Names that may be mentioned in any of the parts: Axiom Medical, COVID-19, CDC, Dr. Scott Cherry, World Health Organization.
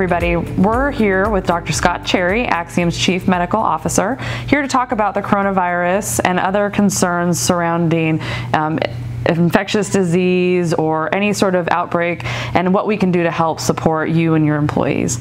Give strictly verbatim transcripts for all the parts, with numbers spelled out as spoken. Everybody. We're here with Doctor Scott Cherry, Axiom's Chief Medical Officer, here to talk about the coronavirus and other concerns surrounding um, infectious disease or any sort of outbreak and what we can do to help support you and your employees.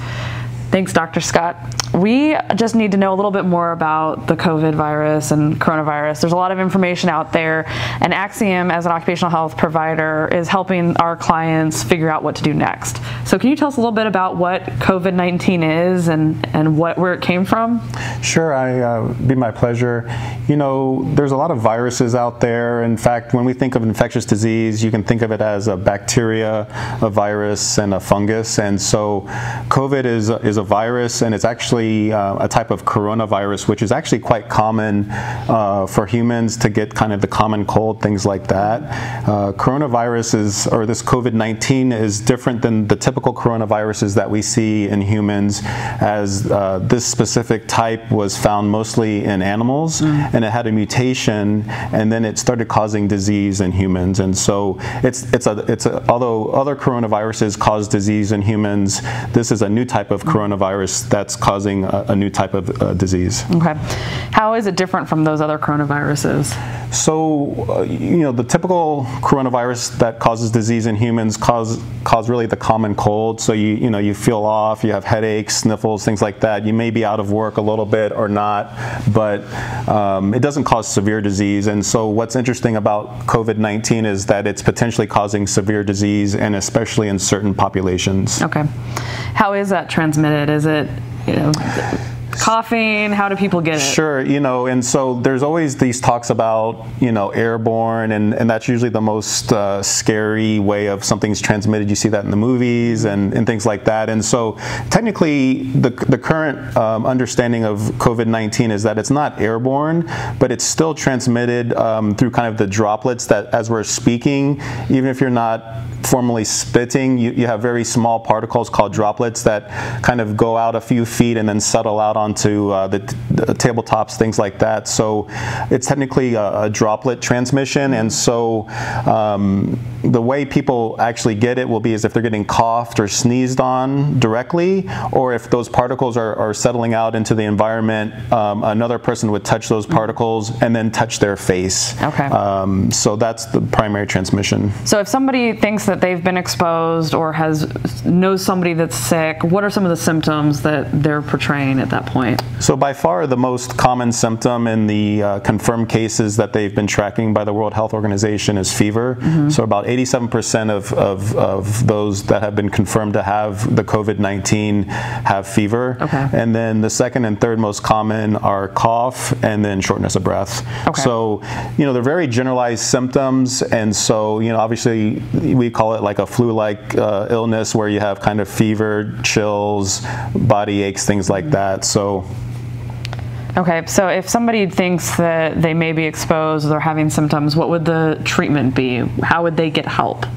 Thanks, Doctor Scott. We just need to know a little bit more about the COVID virus and coronavirus. There's a lot of information out there, and Axiom, as an occupational health provider, is helping our clients figure out what to do next. So can you tell us a little bit about what COVID nineteen is and, and what, where it came from? Sure, I, uh, it'd be my pleasure. You know, there's a lot of viruses out there. In fact, when we think of infectious disease, you can think of it as a bacteria, a virus, and a fungus. And so COVID is, is a virus, and it's actually uh, a type of coronavirus, which is actually quite common uh, for humans to get kind of the common cold, things like that. Uh, coronavirus is, or this COVID nineteen is different than the typical coronaviruses that we see in humans, as uh, this specific type was found mostly in animals, mm. and it had a mutation, and then it started causing disease in humans. And so it's, it's a, it's a, although other coronaviruses cause disease in humans, this is a new type of coronavirus. Coronavirus that's causing a, a new type of uh, disease. Okay. How is it different from those other coronaviruses? So, uh, you know, the typical coronavirus that causes disease in humans cause cause really the common cold. So you you know you feel off, you have headaches, sniffles, things like that. You may be out of work a little bit or not, but um, it doesn't cause severe disease. And so what's interesting about COVID nineteen is that it's potentially causing severe disease, and especially in certain populations. Okay. How is that transmitted? Is it, you know, coughing? How do people get it? Sure, you know, and so there's always these talks about, you know, airborne, and, and that's usually the most uh, scary way of something's transmitted. You see that in the movies and, and things like that. And so technically the, the current um, understanding of COVID nineteen is that it's not airborne, but it's still transmitted um, through kind of the droplets that, as we're speaking, even if you're not formally spitting, you, you have very small particles called droplets that kind of go out a few feet and then settle out onto uh, the, the tabletops, things like that. So it's technically a, a droplet transmission, and so um, the way people actually get it will be as if they're getting coughed or sneezed on directly, or if those particles are, are settling out into the environment, um, another person would touch those particles and then touch their face. Okay. Um, so that's the primary transmission. So if somebody thinks that they've been exposed or has knows somebody that's sick, what are some of the symptoms that they're portraying at that point? So by far the most common symptom in the uh, confirmed cases that they've been tracking by the World Health Organization is fever. Mm-hmm. So about eighty-seven percent of, of, of those that have been confirmed to have the COVID nineteen have fever. Okay. And then the second and third most common are cough and then shortness of breath. Okay. So, you know, they're very generalized symptoms, and so, you know, obviously we call it like a flu-like uh, illness, where you have kind of fever, chills, body aches, things like mm-hmm. that. So. Okay, so if somebody thinks that they may be exposed or they're having symptoms, what would the treatment be? How would they get help?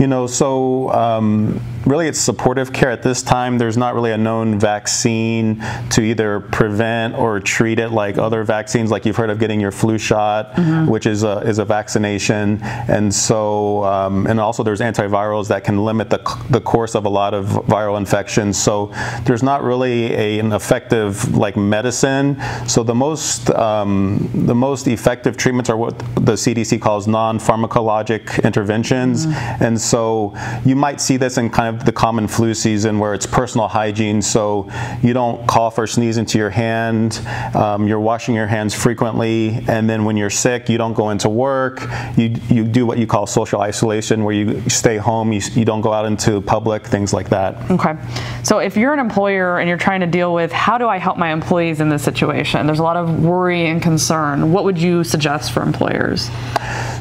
You know, so um, really it's supportive care at this time. There's not really a known vaccine to either prevent or treat it like other vaccines, like you've heard of getting your flu shot, mm-hmm. which is a, is a vaccination. And so, um, and also there's antivirals that can limit the, the course of a lot of viral infections. So there's not really a, an effective like medicine. So the most, um, the most effective treatments are what the C D C calls non-pharmacologic interventions. Mm-hmm. And so you might see this in kind of the common flu season, where it's personal hygiene, so you don't cough or sneeze into your hand, um, you're washing your hands frequently, and then when you're sick, you don't go into work, you, you do what you call social isolation, where you stay home, you, you don't go out into public, things like that. Okay, so if you're an employer and you're trying to deal with, how do I help my employees in this situation? There's a lot of worry and concern. What would you suggest for employers?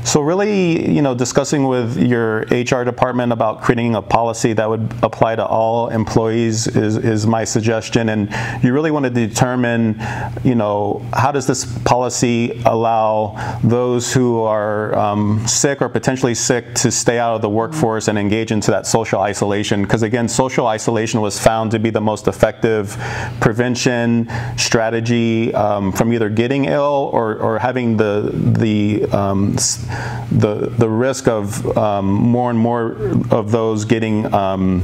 So really, you know, discussing with your H R department about creating a policy that that would apply to all employees is, is my suggestion. And you really want to determine, you know, how does this policy allow those who are um, sick or potentially sick to stay out of the workforce and engage into that social isolation? Because again, social isolation was found to be the most effective prevention strategy um, from either getting ill or, or having the the um, the the risk of um, more and more of those getting um,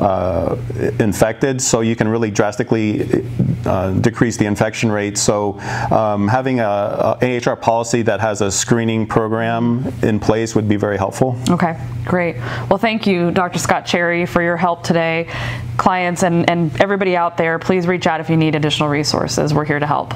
uh, infected. So you can really drastically uh, decrease the infection rate. So um, having a, a A H R policy that has a screening program in place would be very helpful. Okay, great. Well, thank you, Doctor Scott Cherry, for your help today. Clients and, and everybody out there, please reach out if you need additional resources. We're here to help.